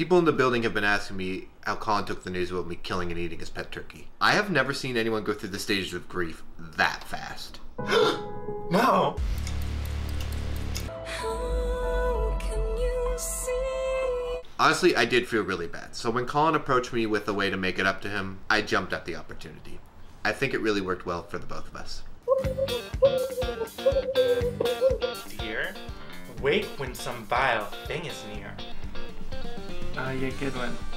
People in the building have been asking me how Colin took the news about me killing and eating his pet turkey. I have never seen anyone go through the stages of grief that fast. No! How can you see? Honestly, I did feel really bad. So when Colin approached me with a way to make it up to him, I jumped at the opportunity. I think it really worked well for the both of us. Dear, wake when some vile thing is near. Ah, yeah, good one.